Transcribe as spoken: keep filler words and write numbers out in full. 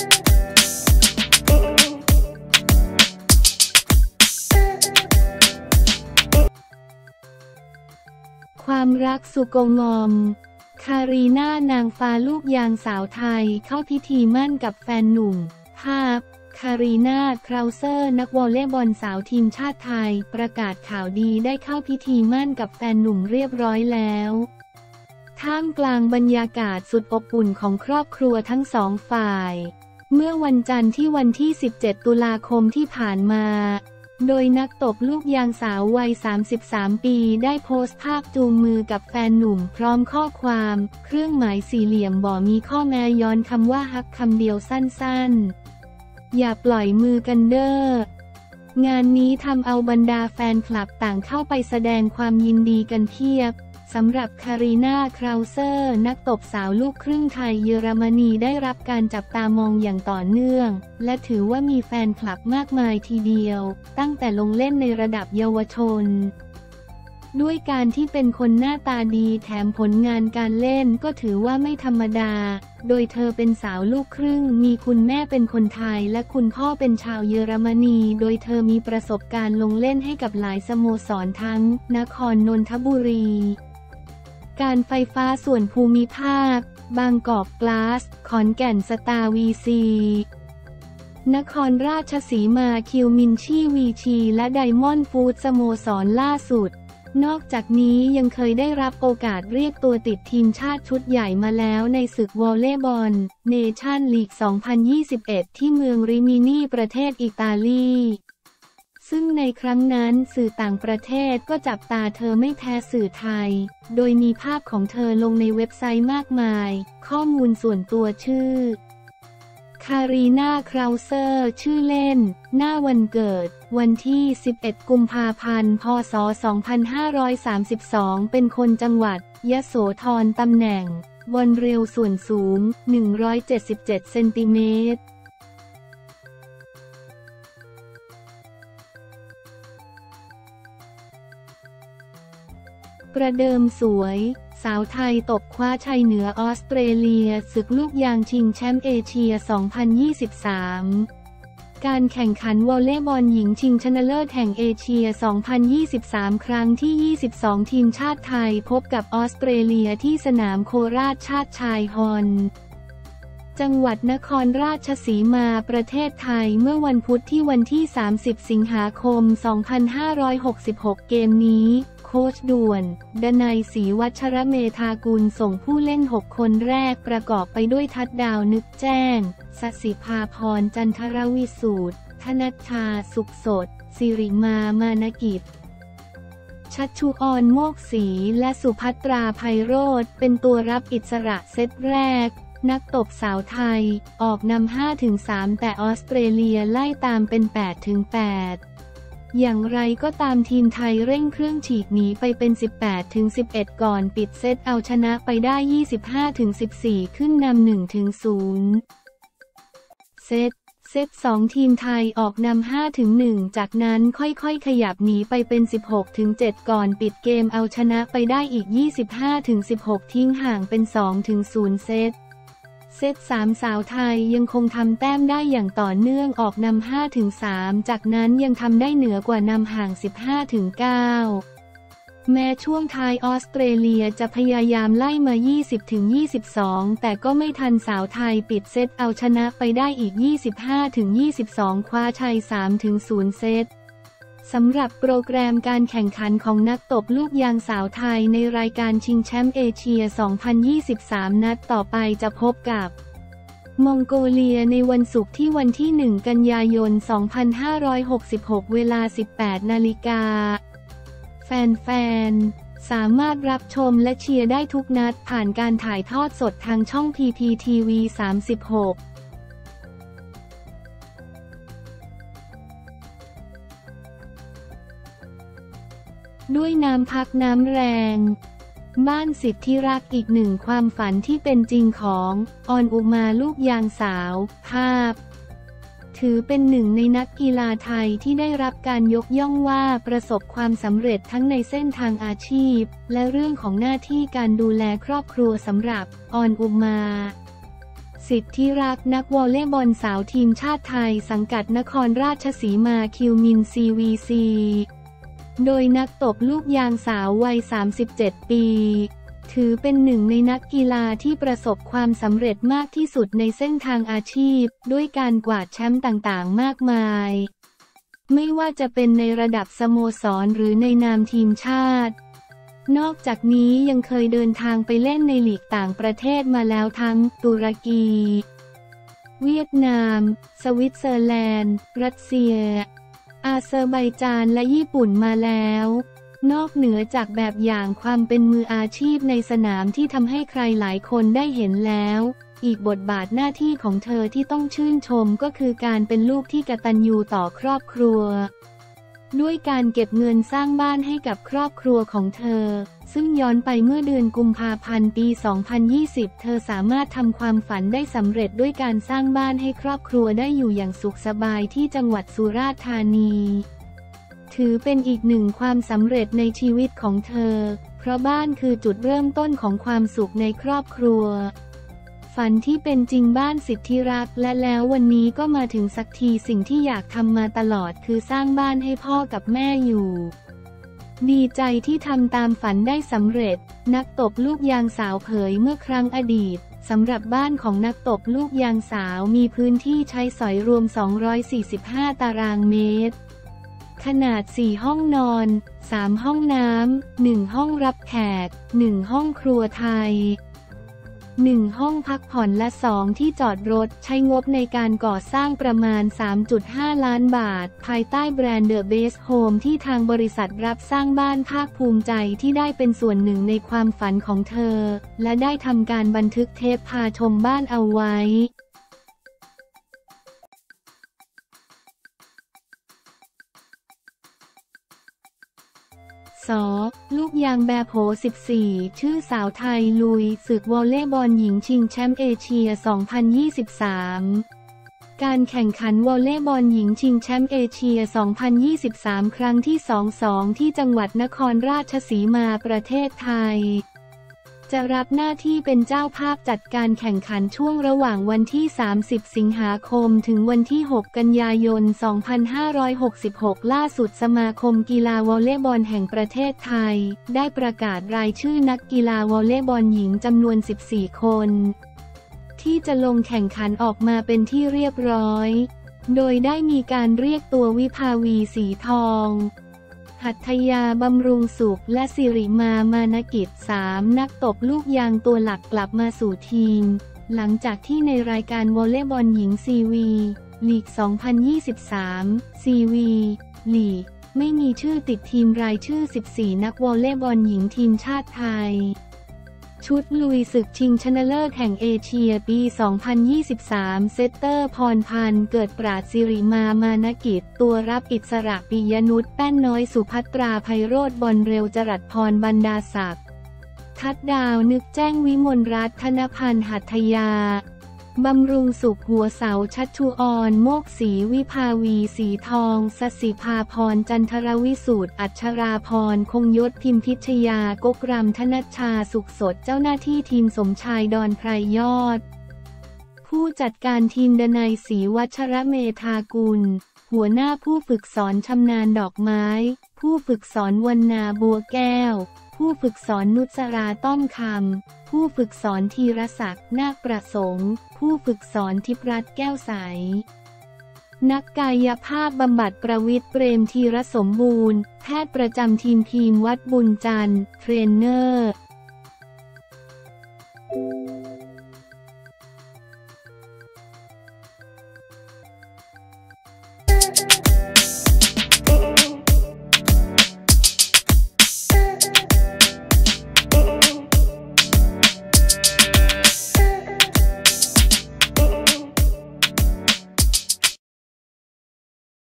ความรักสุโกงอมคารีน่านางฟ้าลูกยางสาวไทยเข้าพิธีมั่นกับแฟนหนุ่มภาพคารีน่า คราวเซอร์นักวอลเลย์บอลสาวทีมชาติไทยประกาศข่าวดีได้เข้าพิธีมั่นกับแฟนหนุ่มเรียบร้อยแล้วท่ามกลางบรรยากาศสุดอบอุ่นของครอบครัวทั้งสองฝ่ายเมื่อวันจันทร์ที่วันที่สิบเจ็ดตุลาคมที่ผ่านมาโดยนักตบลูกยางสาววัยสามสิบสามปีได้โพสต์ภาพจูงมือกับแฟนหนุ่มพร้อมข้อความเครื่องหมายสี่เหลี่ยมบ่มีข้อแม้ย้อนคำว่าฮักคำเดียวสั้นๆอย่าปล่อยมือกันเด้องานนี้ทำเอาบรรดาแฟนคลับต่างเข้าไปแสดงความยินดีกันเพียบสำหรับคารีน่า คราวเซอร์นักตบสาวลูกครึ่งไทยเยอรมนีได้รับการจับตามองอย่างต่อเนื่องและถือว่ามีแฟนคลับมากมายทีเดียวตั้งแต่ลงเล่นในระดับเยาวชนด้วยการที่เป็นคนหน้าตาดีแถมผลงานการเล่นก็ถือว่าไม่ธรรมดาโดยเธอเป็นสาวลูกครึ่งมีคุณแม่เป็นคนไทยและคุณพ่อเป็นชาวเยอรมนีโดยเธอมีประสบการณ์ลงเล่นให้กับหลายสโมสรทั้งนครนนทบุรีการไฟฟ้าส่วนภูมิภาคบางกอกกลาสขอนแก่นสตาร์วีซีนครราชสีมาคิวมินชีวีชีและไดมอนด์ฟูดสโมสรล่าสุดนอกจากนี้ยังเคยได้รับโอกาสเรียกตัวติดทีมชาติชุดใหญ่มาแล้วในศึกวอลเลย์บอลเนชั่นลีกสองพันยี่สิบเอ็ดที่เมืองริมินีประเทศอิตาลีซึ่งในครั้งนั้นสื่อต่างประเทศก็จับตาเธอไม่แพ้สื่อไทยโดยมีภาพของเธอลงในเว็บไซต์มากมายข้อมูลส่วนตัวชื่อคารีน่า คราวเซอร์ชื่อเล่นหน้าวันเกิดวันที่สิบเอ็ดกุมภาพันธ์พศสองพันห้าร้อยสามสิบสองเป็นคนจังหวัดยโสธรตำแหน่งบอลเร็วส่วนสูงหนึ่งร้อยเจ็ดสิบเจ็ดเซนติเมตรประเดิมสวยสาวไทยตบคว้าชัยเหนือออสเตรเลียศึกลูกยางชิงแชมป์เอเชียสองพันยี่สิบสามการแข่งขันวอลเลย์บอลหญิงชิงชนะเลิศแห่งเอเชียสองพันยี่สิบสามครั้งที่ยี่สิบสองทีมชาติไทยพบกับออสเตรเลียที่สนามโคราชชาติชายฮอนจังหวัดนครราชสีมาประเทศไทยเมื่อวันพุธที่วันที่สามสิบสิงหาคมสองพันห้าร้อยหกสิบหกเกมนี้โค้ชด่วนดนัยศรีวัชรเมธากุลส่งผู้เล่นหกคนแรกประกอบไปด้วยทัดดาวนึกแจ้งสศิภาพรจันทรวิสูตรธนัชชาสุขสดสิริมามานกิจชัชชุออนโมกศรีและสุภัตราไพโรจน์เป็นตัวรับอิสระเซตแรกนักตบสาวไทยออกนำ ห้าถึงสาม แต่ออสเตรเลียไล่ตามเป็น แปดถึงแปด อย่างไรก็ตามทีมไทยเร่งเครื่องฉีกหนีไปเป็น สิบแปดถึงสิบเอ็ด ก่อนปิดเซตเอาชนะไปได้ ยี่สิบห้าถึงสิบสี่ ขึ้นนำ หนึ่งถึงศูนย์ เซตเซตสองทีมไทยออกนำ ห้าถึงหนึ่ง จากนั้นค่อยๆขยับหนีไปเป็น สิบหกถึงเจ็ด ก่อนปิดเกมเอาชนะไปได้อีก ยี่สิบห้าถึงสิบหก ทิ้งห่างเป็น สองถึงศูนย์ เซตเซตสามสาวไทยยังคงทำแต้มได้อย่างต่อเนื่องออกนำ ห้าถึงสาม จากนั้นยังทำได้เหนือกว่านำห่าง สิบห้าถึงเก้า แม้ช่วงท้ายออสเตรเลียจะพยายามไล่มา ยี่สิบถึงยี่สิบสอง แต่ก็ไม่ทันสาวไทยปิดเซตเอาชนะไปได้อีก ยี่สิบห้าถึงยี่สิบสอง คว้าชัย สามถึงศูนย์ เซตสำหรับโปรแกรมการแข่งขันของนักตบลูกยางสาวไทยในรายการชิงแชมป์เอเชียสองพันยี่สิบสามนัดต่อไปจะพบกับมองโกเลียในวันศุกร์ที่วันที่หนึ่งกันยายนสองพันห้าร้อยหกสิบหกเวลา สิบแปด นาฬิกาแฟนๆสามารถรับชมและเชียร์ได้ทุกนัดผ่านการถ่ายทอดสดทางช่อง พี พี ที วี สามสิบหกด้วยน้ำพักน้ำแรงบ้านสิทธิรักอีกหนึ่งความฝันที่เป็นจริงของออนอุมาลูกยางสาวภาพถือเป็นหนึ่งในนักกีฬาไทยที่ได้รับการยกย่องว่าประสบความสำเร็จทั้งในเส้นทางอาชีพและเรื่องของหน้าที่การดูแลครอบครัวสำหรับออนอุมา สิทธิรักนักวอลเลย์บอลสาวทีมชาติไทยสังกัดนครราชสีมาคิวมิน ซี วี ซี โดยนักตบลูกยางสาววัยสามสิบเจ็ดปีถือเป็นหนึ่งในนักกีฬาที่ประสบความสำเร็จมากที่สุดในเส้นทางอาชีพด้วยการกวาดแชมป์ต่างๆมากมายไม่ว่าจะเป็นในระดับสโมสรหรือในนามทีมชาตินอกจากนี้ยังเคยเดินทางไปเล่นในลีกต่างประเทศมาแล้วทั้งตุรกีเวียดนามสวิตเซอร์แลนด์รัสเซียอาเซอร์ไบจานและญี่ปุ่นมาแล้วนอกเหนือจากแบบอย่างความเป็นมืออาชีพในสนามที่ทำให้ใครหลายคนได้เห็นแล้วอีกบทบาทหน้าที่ของเธอที่ต้องชื่นชมก็คือการเป็นลูกที่กตัญญูต่อครอบครัวด้วยการเก็บเงินสร้างบ้านให้กับครอบครัวของเธอซึ่งย้อนไปเมื่อเดือนกุมภาพันธ์ปีสองพันยี่สิบเธอสามารถทำความฝันได้สำเร็จด้วยการสร้างบ้านให้ครอบครัวได้อยู่อย่างสุขสบายที่จังหวัดสุราษฎร์ธานีถือเป็นอีกหนึ่งความสำเร็จในชีวิตของเธอเพราะบ้านคือจุดเริ่มต้นของความสุขในครอบครัวฝันที่เป็นจริงบ้านสิทธิรักและแล้ววันนี้ก็มาถึงสักทีสิ่งที่อยากทำมาตลอดคือสร้างบ้านให้พ่อกับแม่อยู่ดีใจที่ทำตามฝันได้สำเร็จนักตบลูกยางสาวเผยเมื่อครั้งอดีตสำหรับบ้านของนักตบลูกยางสาวมีพื้นที่ใช้สอยรวมสองร้อยสี่สิบห้าตารางเมตรขนาดสี่ห้องนอนสามห้องน้ำหนึ่งห้องรับแขกหนึ่งห้องครัวไทยหนึ่งห้องพักผ่อนและสองที่จอดรถใช้งบในการก่อสร้างประมาณ สามจุดห้า ล้านบาทภายใต้แบรนด์ The Best Home ที่ทางบริษัทรับสร้างบ้านภาคภูมิใจที่ได้เป็นส่วนหนึ่งในความฝันของเธอและได้ทำการบันทึกเทปพาชมบ้านเอาไว้ลูกยางแบโผสิบสี่ชื่อสาวไทยลุยศึกวอลเลย์บอลหญิงชิงแชมป์เอเชียสองพันยี่สิบสามการแข่งขันวอลเลย์บอลหญิงชิงแชมป์เอเชียสองพันยี่สิบสามครั้งที่สองสิบสองที่จังหวัดนครราชสีมาประเทศไทยจะรับหน้าที่เป็นเจ้าภาพจัดการแข่งขันช่วงระหว่างวันที่สามสิบสิงหาคมถึงวันที่หกกันยายนสองพันห้าร้อยหกสิบหกล่าสุดสมาคมกีฬาวอลเลย์บอลแห่งประเทศไทยได้ประกาศรายชื่อนักกีฬาวอลเลย์บอลหญิงจำนวนสิบสี่คนที่จะลงแข่งขันออกมาเป็นที่เรียบร้อยโดยได้มีการเรียกตัววิภาวีสีทองหัตถยาบำรุงสุขและสิริมามานกิจสามนักตบลูกยางตัวหลักกลับมาสู่ทีมหลังจากที่ในรายการวอลเลย์บอลหญิง ซี วี ลีก สองพันยี่สิบสาม ซี วี ลีกไม่มีชื่อติดทีมรายชื่อสิบสี่นักวอลเลย์บอลหญิงทีมชาติไทยชุดลุยศึกชิงชนะเลิศแห่งเอเชียปีสองพันยี่สิบสามเซตเตอร์พรพันธ์เกิดปราศสิริมามานกิจตัวรับอิสระปิยนุชแป้นน้อยสุภัตราไพโรจน์บอลเร็วจรัสพรบรรดาศักดิ์ทัดดาวนึกแจ้งวิมลรัตน์ธนพันธ์หัตถยาบำรุงสุขหัวเสาชัชชุอรโมกศรีวิภาวีสีทองสสิภาพรจันทรวิสูตรอัชราพรคงยศพิมพิชยากกรำธนัชชาสุขสดเจ้าหน้าที่ทีมสมชายดอนไพรยอดผู้จัดการทีมดนัยศรีวัชระเมธากุลหัวหน้าผู้ฝึกสอนชำนาญดอกไม้ผู้ฝึกสอนวรรณาบัวแก้วผู้ฝึกสอนนุชราต้อมคำผู้ฝึกสอนธีรศักดิ์นาคประสงค์ผู้ฝึกสอนทิพรัตน์แก้วใสนักกายภาพบำบัดประวิตรเปรมธีรสมบูรณ์แพทย์ประจำทีมทีมวัดบุญจันทร์เทรนเนอร์